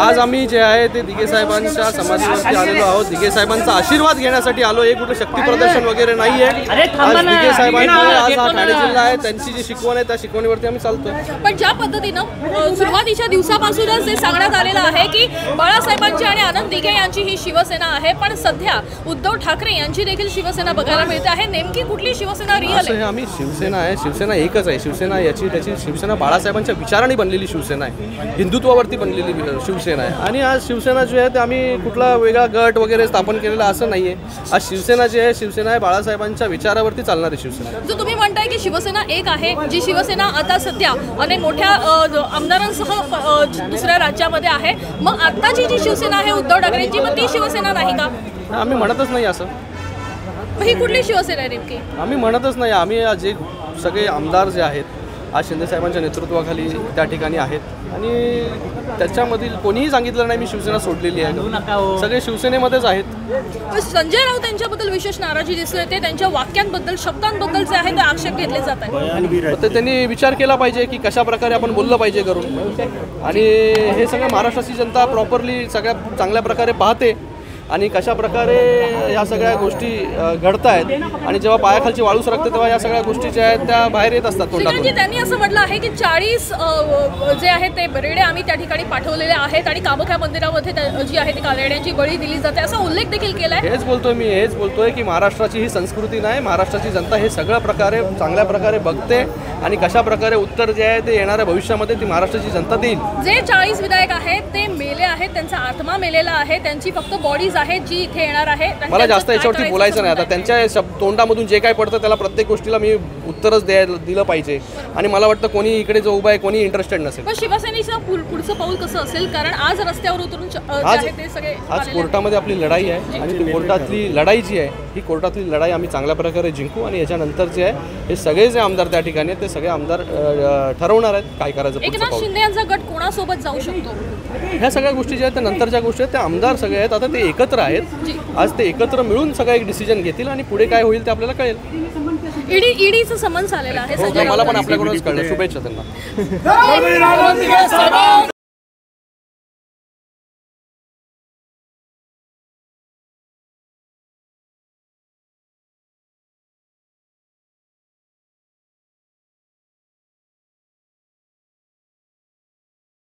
आज आम्ही जे आहे ते दिघे साहेबांच्या समाधीवरती आलेलो आहोत. दिघे साहेबांचा आशीर्वाद घेण्यासाठी आलो. एक कुठे शक्ती प्रदर्शन वगैरे नाही आहे. आज दिघे साहेबांमुळे आज हा ठाणे जिल्हा आहे, त्यांची जी शिकवण आहे त्या शिकवणीवरती आम्ही चालतोय. पण ज्या पद्धतीनं सुरुवातीच्या दिवसापासूनच जे सांगण्यात आलेलं आहे की बाळासाहेबांची आणि आनंद दिघे यांची ही शिवसेना आहे, पण सध्या उद्धव ठाकरे यांची देखील शिवसेना बघायला मिळते आहे. नेमकी कुठली शिवसेना रिअल आहे? आम्ही शिवसेना आहे, शिवसेना एकच आहे. शिवसेना याची त्याची शिवसेना बाळासाहेबांच्या विचारांनी बनलेली शिवसेना आहे, हिंदुत्वावरती बनलेली शिवसेना आहे. आणि आज शिवसेना जी आहे ते आम्ही कुठला वेगळा गट वगैरे स्थापन केलेला असं नाहीये. आज शिवसेना जी आहे शिवसेना आहे बाळासाहेबांच्या विचारावरती चालणारी शिवसेना. जो तुम्ही म्हणताय की शिवसेना एक आहे, जी शिवसेना आता सध्या अनेक मोठ्या आमदारांसह दुसऱ्या राज्यामध्ये आहे, मग आताची जी शिवसेना आहे उद्धव ठाकरेंची, मग ती शिवसेना नाही का? आम्ही म्हणतच नाही असं. ही कुठली शिवसेना आहे नेमकी? आम्ही म्हणतच नाही. आम्ही जे सगळे आमदार जे आहेत आज शिंदे साहेबांच्या नेतृत्वाखाली त्या ठिकाणी आहेत आणि त्याच्यामधील कोणीही सांगितलं नाही मी शिवसेना सोडलेली आहे, सगळे शिवसेनेमध्येच आहेत. संजय राऊत यांच्याबद्दल विशेष नाराजी दिसते, त्यांच्या वाक्यांबद्दल शब्दांबद्दल जे आहे ते आक्षेप घेतले जात आहेत. तर त्यांनी विचार केला पाहिजे की कशा प्रकारे आपण बोललं पाहिजे करून. आणि हे सगळं महाराष्ट्राची जनता प्रॉपरली सगळ्या चांगल्या प्रकारे पाहते आणि कशा प्रकारे ह्या सगळ्या गोष्टी घडत आहेत. आणि जेव्हा पायाखालची वाळूस लागते तेव्हा या सगळ्या गोष्टी ज्या आहेत त्या बाहेर येत असतात तोंडातून. त्यांनी असं म्हटलं आहे की 40 जे आहेत ते रेडे आम्ही त्या ठिकाणी पाठवलेले आहेत आणि कामाख्या मंदिरामध्ये जी आहे ती रेड्यांची बळी दिली जाते असा उल्लेख देखील केला आहे. हेच बोलतोय की महाराष्ट्राची ही संस्कृती नाही. महाराष्ट्राची जनता हे सगळ्या प्रकारे चांगल्या प्रकारे बघते आणि कशा प्रकारे उत्तर जे आहे ते येणाऱ्या भविष्यामध्ये ती महाराष्ट्राची जनता देईल. जे 40 विधायक आहेत ते मेले आहेत, त्यांचा आत्मा मेलेला आहे, त्यांची फक्त बॉडीज जी इथे येणार आहे. मला जास्त याच्यावरती बोलायचं नाही. आता त्यांच्या तोंडामधून जे काय पडतं त्याला प्रत्येक गोष्टीला मी उत्तरच दिलं पाहिजे आणि मला वाटतं कोणी इकडे जो उभा आहे कोणी इंटरेस्टेड नसेल. पण शिवसेनेचं पुढचं पाऊल कसं असेल? कारण आज रस्त्यावर उतरून आज कोर्टामध्ये आपली लढाई आहे आणि ती कोर्टातली लढाई जी आहे ही कोर्टातली लढाई आम्ही चांगल्या प्रकारे जिंकू. आणि याच्यानंतर जे आहे हे सगळे जे आमदार त्या ठिकाणी ते सगळे आमदार ठरवणार आहेत काय करायचं. एकनाथ शिंदे यांचा गट कोणासोबत जाऊ शकतो? ह्या सगळ्या गोष्टी ज्या आहेत त्या नंतरच्या गोष्टी आहेत. त्या आमदार सगळे आहेत, आता ते एकत्र आहेत. आज ते एकत्र मिळून सगळं एक डिसिजन घेतील आणि पुढे काय होईल ते आपल्याला कळेल. ईडीचं समन्स आलेलं आहे. मला पण आपल्याकडूनच कळलं. शुभेच्छा त्यांना.